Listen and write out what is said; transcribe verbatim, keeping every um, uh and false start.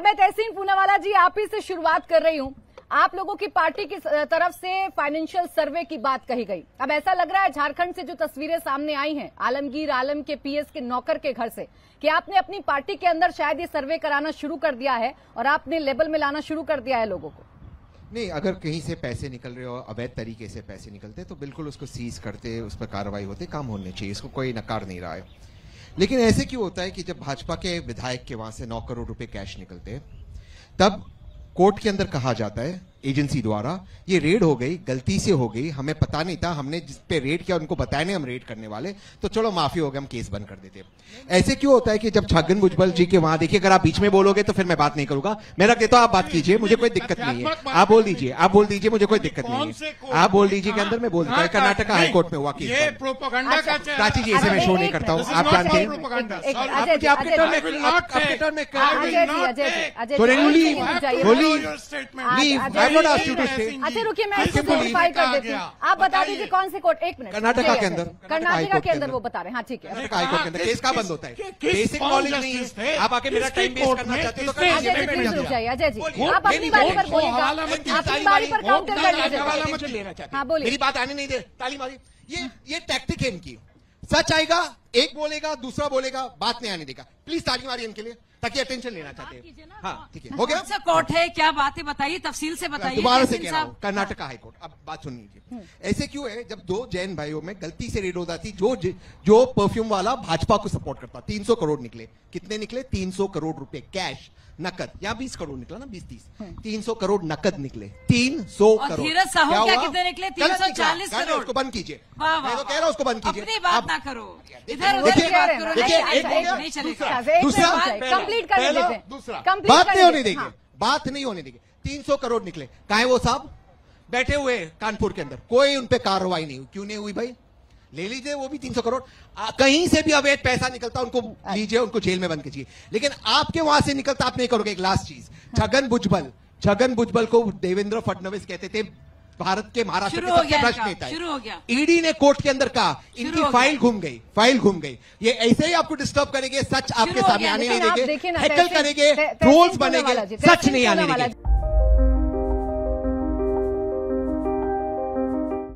अब मैं तहसीन पूनावाला जी आप ही से शुरुआत कर रही हूँ। आप लोगों की पार्टी की तरफ से फाइनेंशियल सर्वे की बात कही गई। अब ऐसा लग रहा है झारखंड से जो तस्वीरें सामने आई हैं आलमगीर आलम के पीएस के नौकर के घर से, कि आपने अपनी पार्टी के अंदर शायद ये सर्वे कराना शुरू कर दिया है और आपने लेबल में लाना शुरू कर दिया है लोगों को। नहीं, अगर कहीं से पैसे निकल रहे हो, अवैध तरीके से पैसे निकलते तो बिल्कुल उसको सीज करते, उस पर कार्रवाई होते, काम होने चाहिए, इसको कोई नकार नहीं रहा है। लेकिन ऐसे क्यों होता है कि जब भाजपा के विधायक के वहां से नौ करोड़ रुपए कैश निकलते हैं, तब कोर्ट के अंदर कहा जाता है एजेंसी द्वारा ये रेड हो गई, गलती से हो गई, हमें पता नहीं था, हमने जिस पे रेड किया उनको बताया नहीं हम रेड करने वाले, तो चलो माफी हो गया, हम केस बंद कर देते। ऐसे क्यों होता है कि जब छगन भुजबल जी के वहां, देखिए अगर आप बीच में बोलोगे तो फिर मैं बात नहीं करूंगा, मैं रख देता हूं, आप बात कीजिए, मुझे कोई दिक्कत नहीं है, आप बोल दीजिए, आप बोल दीजिए, मुझे कोई दिक्कत नहीं है, आप बोल दीजिए के अंदर मैं बोल देता हूँ। कर्नाटक हाईकोर्ट में हुआ केस। प्राची जी ऐसे मैं शो नहीं करता हूँ, आप जानते हैं। अच्छा रुकिए, मैं इसको क्वालिफाई कर देती हूँ। आप बता दीजिए कौन से कोर्ट, एक मिनट, कर्नाटका के अंदर, कर्नाटका के अंदर वो बता रहे हैं। हाँ ठीक है, केस का बंद होता है, बेसिक नॉलेज नहीं है। आप आके मेरा टाइम वेस्ट करना चाहते हो तो अजय जी रुक जाइए, अजय जी आप अपनी बारी पर बोलिएगा, अपनी बारी पर काउंटर कर लीजिए। हाँ बोलिए, मेरी बात आने नहीं दे, ताली मारिए। ये ये टैक्टिक है इनकी, सच आएगा एक बोलेगा, दूसरा बोलेगा, बात नहीं आने देगा। प्लीज ताली मारिए इनके लिए, ताकि अटेंशन लेना चाहते हैं। हाँ ठीक है, हो गया। कोर्ट है, क्या बात है, बताइए तफसील से बताइए। दोबारा से कह रहा हूँ, कर्नाटका हाईकोर्ट, अब बात सुन लीजिए। ऐसे क्यों है जब दो जैन भाइयों में गलती से रेड हो जाती, जो जो परफ्यूम वाला भाजपा को सपोर्ट करता, तीन सौ करोड़ निकले, कितने निकले, तीन सौ करोड़ रुपए कैश नकद, या बीस करोड़ निकला ना, बीस तीस, तीन सौ करोड़ नकद निकले, तीन सौ करोड़। धीरज साहू क्या कितने निकले, तीन सौ चालीस करोड़। उसको बंद कीजिए, मैं तो कह रहा हूँ उसको बंद कीजिए, अपनी बात ना करो, इधर उधर की बात करो, नहीं चलेगा। दूसरा कंप्लीट कर लीजिए, दूसरा बात नहीं होने देंगे, बात नहीं होने देंगे। तीन सौ करोड़ निकले, कहाँ है वो साहब बैठे हुए कानपुर के अंदर, कोई उनपे कार्रवाई नहीं हुई, क्यों नहीं हुई भाई? ले लीजिए वो भी तीन सौ करोड़। आ, कहीं से भी अवैध पैसा निकलता उनको लीजिए, उनको जेल में बंद कीजिए। लेकिन आपके वहां से निकलता आप नहीं करोगे। एक लास्ट चीज, छगन भुजबल, छगन भुजबल को देवेंद्र फडनविस कहते थे भारत के महाराष्ट्र के सबसे भ्रष्ट नेता है। ईडी ने कोर्ट के अंदर कहा, इनकी फाइल घूम गई, फाइल घूम गई। ये ऐसे ही आपको डिस्टर्ब करेंगे, सच आपके सामने आने नहीं देंगे, हैकल करेंगे, ट्रोल्स बनेंगे, सच नहीं आने देंगे।